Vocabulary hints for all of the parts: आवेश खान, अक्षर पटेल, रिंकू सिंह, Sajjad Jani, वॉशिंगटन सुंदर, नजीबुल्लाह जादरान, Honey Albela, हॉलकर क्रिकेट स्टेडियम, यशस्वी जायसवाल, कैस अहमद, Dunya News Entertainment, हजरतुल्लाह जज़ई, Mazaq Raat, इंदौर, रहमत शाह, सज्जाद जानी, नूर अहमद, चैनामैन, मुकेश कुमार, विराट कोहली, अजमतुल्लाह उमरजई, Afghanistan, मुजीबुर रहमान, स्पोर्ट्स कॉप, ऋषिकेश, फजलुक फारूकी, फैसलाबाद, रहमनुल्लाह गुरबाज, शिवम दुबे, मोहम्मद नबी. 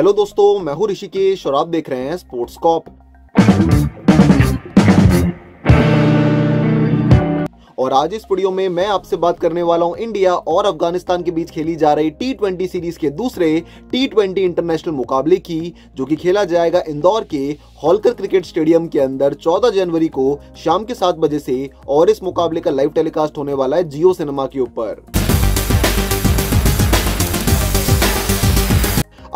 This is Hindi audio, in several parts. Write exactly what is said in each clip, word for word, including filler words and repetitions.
हेलो दोस्तों, मैं हूं ऋषिकेश और आप देख रहे हैं स्पोर्ट्स कॉप। और आज इस वीडियो में मैं आपसे बात करने वाला हूं इंडिया और अफगानिस्तान के बीच खेली जा रही टी ट्वेंटी सीरीज के दूसरे टी ट्वेंटी इंटरनेशनल मुकाबले की, जो कि खेला जाएगा इंदौर के हॉलकर क्रिकेट स्टेडियम के अंदर चौदह जनवरी को शाम के सात बजे से। और इस मुकाबले का लाइव टेलीकास्ट होने वाला है जियो सिनेमा के ऊपर।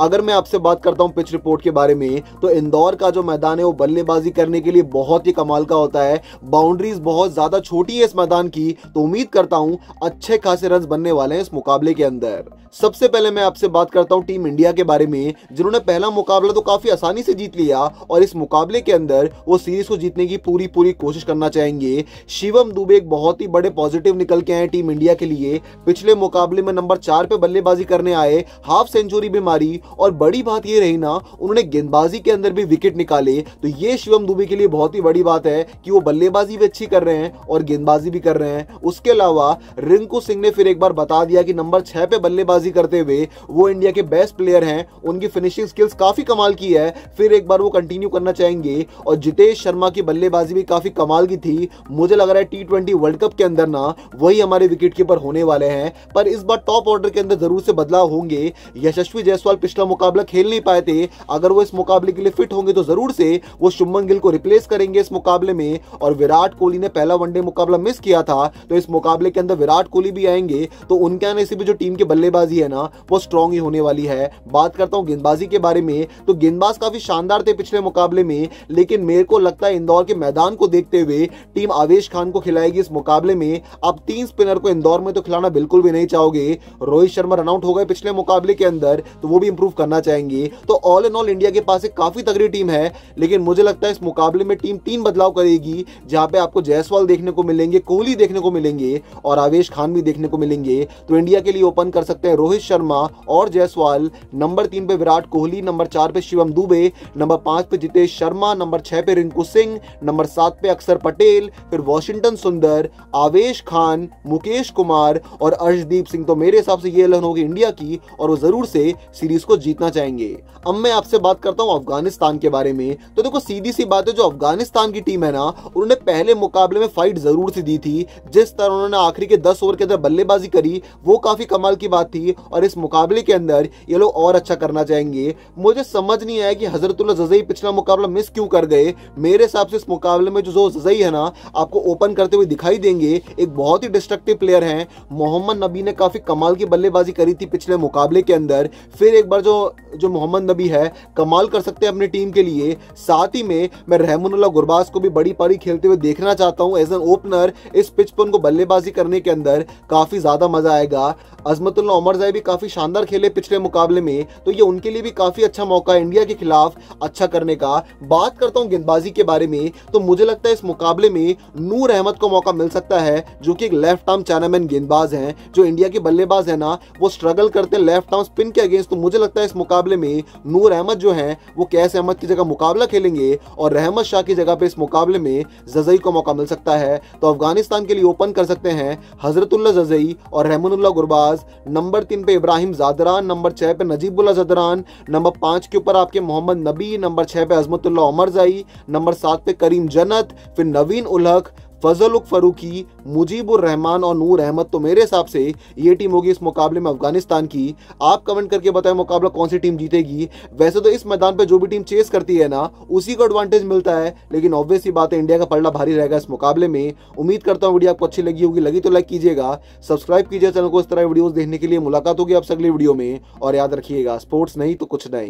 अगर मैं आपसे बात करता हूं पिच रिपोर्ट के बारे में, तो इंदौर का जो मैदान है वो बल्लेबाजी करने के लिए बहुत ही कमाल का होता है। बाउंड्रीज बहुत ज्यादा छोटी है इस मैदान की, तो उम्मीद करता हूं अच्छे खासे रन बनने वाले हैं इस मुकाबले के अंदर। सबसे पहले मैं आपसे बात करता हूं टीम इंडिया के बारे में, जिन्होंने पहला मुकाबला तो काफी आसानी से जीत लिया और इस मुकाबले के अंदर वो सीरीज को जीतने की पूरी पूरी कोशिश करना चाहेंगे। शिवम दुबे एक बहुत ही बड़े पॉजिटिव निकल के आए टीम इंडिया के लिए। पिछले मुकाबले में नंबर चार पे बल्लेबाजी करने आए, हाफ सेंचुरी भी मारी और बड़ी बात यह रही ना, उन्होंने गेंदबाजी के अंदर भी विकेट निकाले। तो ये शिवम दुबे के लिए बहुत ही बड़ी बात है कि वो बल्लेबाजी भी अच्छी कर रहे हैं और गेंदबाजी भी कर रहे हैं। उसके अलावा रिंकू सिंह ने फिर एक बार बता दिया कि नंबर छह पे बल्लेबाजी करते हुए वो इंडिया के बेस्ट प्लेयर हैं, उनकी फिनिशिंग स्किल्स काफी कमाल की है, फिर एक बार वो कंटिन्यू करना चाहेंगे। और जितेश शर्मा की बल्लेबाजी भी काफी कमाल की थी। मुझे लग रहा है टी ट्वेंटी वर्ल्ड कप के अंदर ना वही हमारे विकेट कीपर होने वाले हैं, पर इस बार टॉप ऑर्डर के अंदर जरूर से बदलाव होंगे। यशस्वी जायसवाल पिछला मुकाबला खेल नहीं पाए थे, अगर वो इस मुकाबले के लिए फिट होंगे तो जरूर से वो शुभन गिल को रिप्लेस करेंगे इस मुकाबले में। और विराट कोहली ने पहला वनडे मुकाबला मिस किया था, तो इस मुकाबले के अंदर विराट कोहली भी आएंगे, तो उनके आने से भी जो टीम की बल्लेबाजी है ना वो स्ट्रांग ही होने वाली है। बात करता हूं गेंदबाजी के बारे में, तो गेंदबाज काफी शानदार थे पिछले मुकाबले में, लेकिन मेरे को लगता है इंदौर के मैदान को देखते हुए टीम आवेश खान को खिलाएगी इस मुकाबले में। अब तीन स्पिनर को इंदौर में तो खिलाना बिल्कुल भी नहीं चाहोगे। रोहित शर्मा रनआउट हो गए पिछले मुकाबले के अंदर, तो वो भी इंप्रूव करना चाहेंगे। तो ऑल इन ऑल इंडिया के पास एक काफी तगड़ी टीम है, लेकिन मुझे लगता है इस मुकाबले में टीम तीन बदलाव करेगी, जहां पे आपको जायसवाल देखने को मिलेंगे, कोहली देखने को मिलेंगे और आवेश खान भी देखने को मिलेंगे। तो इंडिया के लिए ओपन कर सकते हैं रोहित शर्मा और जायसवाल, नंबर तीन पे विराट कोहली, नंबर चार पे शिवम दुबे, नंबर पांच पे जितेश शर्मा, नंबर छह पे रिंकू सिंह, नंबर सात पे अक्षर पटेल, फिर वॉशिंगटन सुंदर, आवेश खान, मुकेश कुमार और अर्शदीप सिंह। तो मेरे हिसाब से ये लन होगी इंडिया की और वो जरूर से सीरीज को जीतना चाहेंगे। अब मैं आपसे बात करता हूं अफगानिस्तान के बारे में, तो देखो सीधी सी बात है, जो अफगानिस्तान की टीम है ना उन्होंने पहले मुकाबले में फाइट जरूर से दी थी। जिस तरह उन्होंने आखिरी के दस ओवर के अंदर बल्लेबाजी करी वो काफी कमाल की बात थी, और इस मुकाबले के अंदर ये लोग और अच्छा करना चाहेंगे। मुझे समझ नहीं आया कि हजरतुल्लाह जज़ई पिछला मुकाबला मिस क्यों कर गए। मेरे हिसाब से इस मुकाबले में जो जज़ई है ना आपको ओपन करते हुए दिखाई देंगे, एक बहुत ही डिस्ट्रक्टिव प्लेयर है। मोहम्मद नबी ने काफी कमाल की बल्लेबाजी करी थी पिछले मुकाबले के अंदर, फिर एक बार जो जो मोहम्मद नबी है कमाल कर सकते हैं अपनी टीम के लिए। साथ ही में मैं रहमनुल्लाह गुरबाज को भी बड़ी पारी खेलते हुए देखना चाहता हूं एज एन ओपनर। इस पिच पर उनको बल्लेबाजी करने के अंदर काफी ज्यादा मजा आएगा। अजमतुल्लाह उमरजई भी काफी शानदार खेले पिछले मुकाबले में, तो ये उनके लिए भी काफी अच्छा मौका है इंडिया के खिलाफ अच्छा करने का। बात करता हूँ गेंदबाजी के बारे में, तो मुझे लगता है इस मुकाबले में नूर अहमद को मौका मिल सकता है, जो कि एक लेफ्ट आर्म चैनामैन गेंदबाज है। जो इंडिया के बल्लेबाज है ना वो स्ट्रगल करते लेफ्ट आर्म स्पिन के अगेंस्ट, तो मुझे लगता है इस मुकाबले में नूर अहमद जो हैं वो कैस अहमद की जगह मुकाबला खेलेंगे और रहमत शाह की जगह पे इस मुकाबले में जज़ई को मौका मिल सकता है। तो अफगानिस्तान के लिए ओपन कर सकते हैं हजरतुल्लाह जज़ई और रहमनुल्लाह गुरबाज, नंबर तीन पे इब्राहिम जादरान, नंबर छह पे नजीबुल्लाह जादरान, नंबर पांच के ऊपर आपके मोहम्मद नबी, नंबर छह पे अजमतुल्लाह उमरजई, नंबर सात पे करीम जनत, फिर नवीन उल हक, फजलुक फारूकी, मुजीबुर रहमान और नूर अहमद। तो मेरे हिसाब से ये टीम होगी इस मुकाबले में अफगानिस्तान की। आप कमेंट करके बताएं मुकाबला कौन सी टीम जीतेगी। वैसे तो इस मैदान पे जो भी टीम चेस करती है ना उसी को एडवांटेज मिलता है, लेकिन ऑब्वियसली बात है इंडिया का पलड़ा भारी रहेगा इस मुकाबले में। उम्मीद करता हूँ वीडियो आपको अच्छी लगी होगी, लगी तो लाइक कीजिएगा, सब्सक्राइब कीजिए चैनल को। इस तरह वीडियोज देखने के लिए मुलाकात होगी आपसे अगली वीडियो में, और याद रखिएगा स्पोर्ट्स नहीं तो कुछ नहीं।